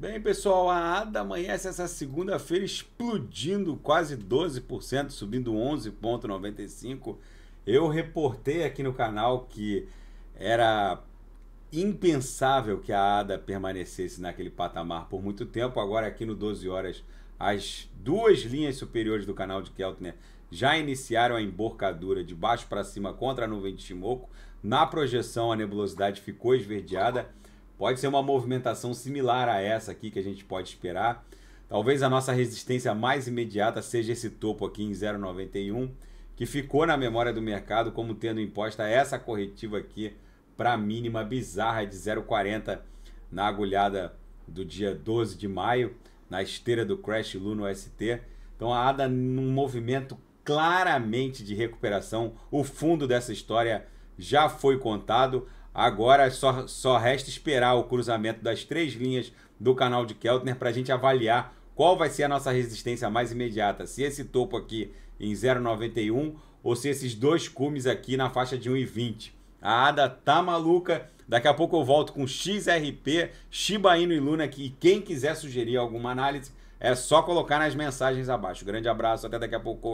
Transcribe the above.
Bem, pessoal, a ADA amanhece essa segunda-feira explodindo quase 12%, subindo 11,95%. Eu reportei aqui no canal que era impensável que a ADA permanecesse naquele patamar por muito tempo. Agora, aqui no 12 horas, as duas linhas superiores do canal de Keltner já iniciaram a emborcadura de baixo para cima contra a nuvem de Shimoku. Na projeção, a nebulosidade ficou esverdeada. Pode ser uma movimentação similar a essa aqui que a gente pode esperar. Talvez a nossa resistência mais imediata seja esse topo aqui em 0,91, que ficou na memória do mercado como tendo imposta essa corretiva aqui para a mínima bizarra de 0,40 na agulhada do dia 12 de maio, na esteira do Crash Luna UST. Então a ADA num movimento claramente de recuperação. O fundo dessa história já foi contado. Agora só resta esperar o cruzamento das três linhas do canal de Keltner para a gente avaliar qual vai ser a nossa resistência mais imediata. Se esse topo aqui em 0,91 ou se esses dois cumes aqui na faixa de 1,20. A ADA tá maluca. Daqui a pouco eu volto com XRP, Shiba Inu e Luna aqui. E quem quiser sugerir alguma análise é só colocar nas mensagens abaixo. Grande abraço, até daqui a pouco.